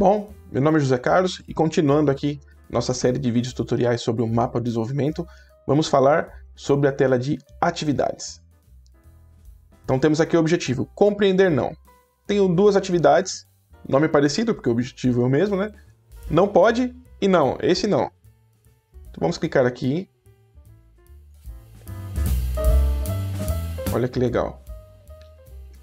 Bom, meu nome é José Carlos e continuando aqui nossa série de vídeos tutoriais sobre o mapa de desenvolvimento, vamos falar sobre a tela de atividades. Então temos aqui o objetivo, compreender não. Tenho duas atividades, nome parecido, porque o objetivo é o mesmo, né? Não pode e não, esse não. Então vamos clicar aqui. Olha que legal.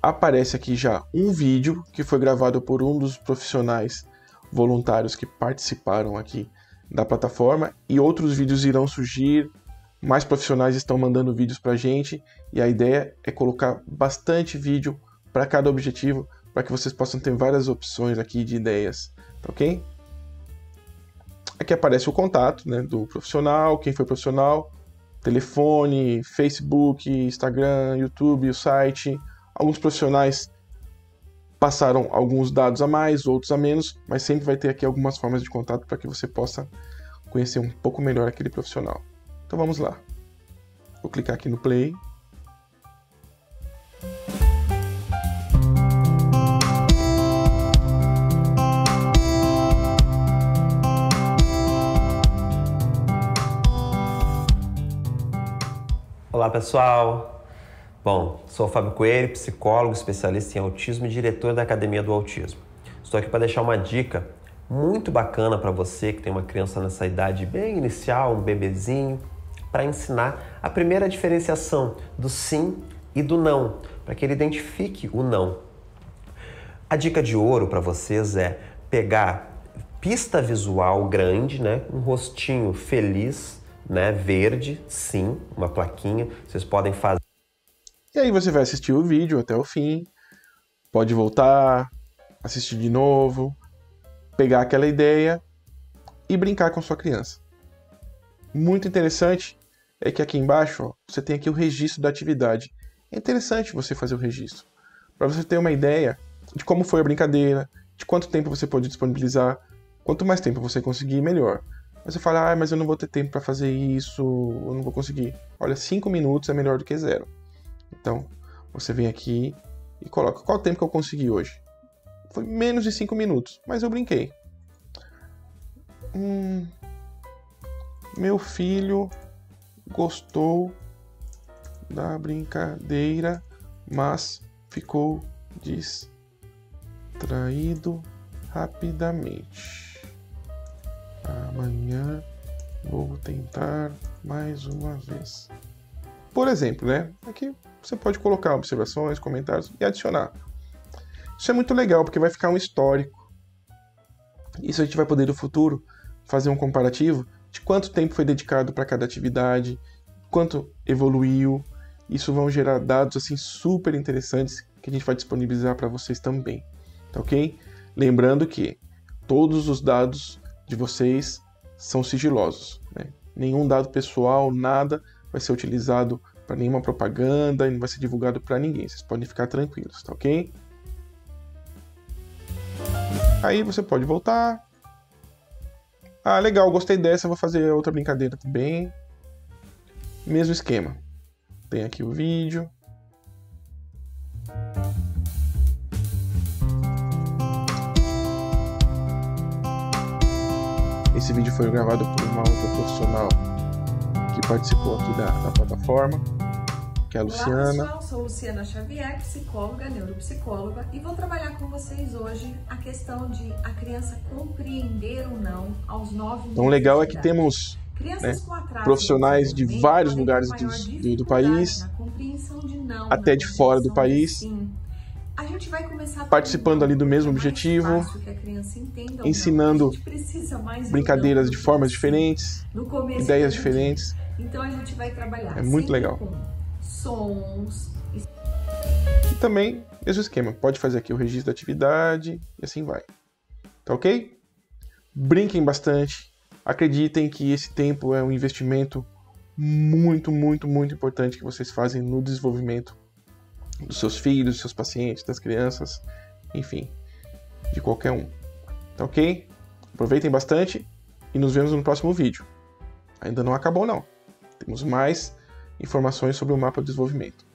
Aparece aqui já um vídeo que foi gravado por um dos profissionais voluntários que participaram aqui da plataforma e outros vídeos irão surgir, mais profissionais estão mandando vídeos para a gente e a ideia é colocar bastante vídeo para cada objetivo para que vocês possam ter várias opções aqui de ideias, tá ok? Aqui aparece o contato, né, do profissional, quem foi profissional, telefone, Facebook, Instagram, YouTube, o site. Alguns profissionais passaram alguns dados a mais, outros a menos, mas sempre vai ter aqui algumas formas de contato para que você possa conhecer um pouco melhor aquele profissional. Então vamos lá. Vou clicar aqui no play. Olá pessoal! Bom, sou o Fábio Coelho, psicólogo, especialista em autismo e diretor da Academia do Autismo. Estou aqui para deixar uma dica muito bacana para você que tem uma criança nessa idade bem inicial, um bebezinho, para ensinar a primeira diferenciação do sim e do não, para que ele identifique o não. A dica de ouro para vocês é pegar pista visual grande, né, um rostinho feliz, né, verde, sim, uma plaquinha, vocês podem fazer. E aí você vai assistir o vídeo até o fim, pode voltar, assistir de novo, pegar aquela ideia e brincar com sua criança. Muito interessante é que aqui embaixo, ó, você tem aqui o registro da atividade. É interessante você fazer o registro, para você ter uma ideia de como foi a brincadeira, de quanto tempo você pode disponibilizar, quanto mais tempo você conseguir, melhor. Aí você fala, ah, mas eu não vou ter tempo para fazer isso, eu não vou conseguir. Olha, 5 minutos é melhor do que zero. Então, você vem aqui e coloca qual tempo que eu consegui hoje. Foi menos de 5 minutos, mas eu brinquei. Meu filho gostou da brincadeira, mas ficou distraído rapidamente. Amanhã vou tentar mais uma vez. Por exemplo, né? Aqui você pode colocar observações, comentários e adicionar. Isso é muito legal, porque vai ficar um histórico. Isso a gente vai poder, no futuro, fazer um comparativo de quanto tempo foi dedicado para cada atividade, quanto evoluiu. Isso vão gerar dados assim super interessantes que a gente vai disponibilizar para vocês também, tá ok? Lembrando que todos os dados de vocês são sigilosos, né? Nenhum dado pessoal, nada vai ser utilizado para nenhuma propaganda e não vai ser divulgado para ninguém. Vocês podem ficar tranquilos, tá ok? Aí você pode voltar. Ah, legal, gostei dessa, vou fazer outra brincadeira também. Mesmo esquema. Tem aqui o vídeo. Esse vídeo foi gravado por uma outra profissional que participou aqui da plataforma, que é a Luciana. Olá pessoal, sou Luciana Xavier, psicóloga, neuropsicóloga, e vou trabalhar com vocês hoje a questão de a criança compreender ou não aos 9 meses. Então o legal é que temos, né, profissionais de vários lugares do país, até de fora do país, a gente vai começar participando ali do mesmo objetivo, que ensinando brincadeiras de formas diferentes, ideias diferentes. Então a gente vai trabalhar. É muito legal. Sons. E também, mesmo esquema. Pode fazer aqui o registro da atividade e assim vai. Tá ok? Brinquem bastante. Acreditem que esse tempo é um investimento muito, muito, muito importante que vocês fazem no desenvolvimento dos seus filhos, dos seus pacientes, das crianças, enfim, de qualquer um. Tá ok? Aproveitem bastante e nos vemos no próximo vídeo. Ainda não acabou não. Temos mais informações sobre o mapa de desenvolvimento.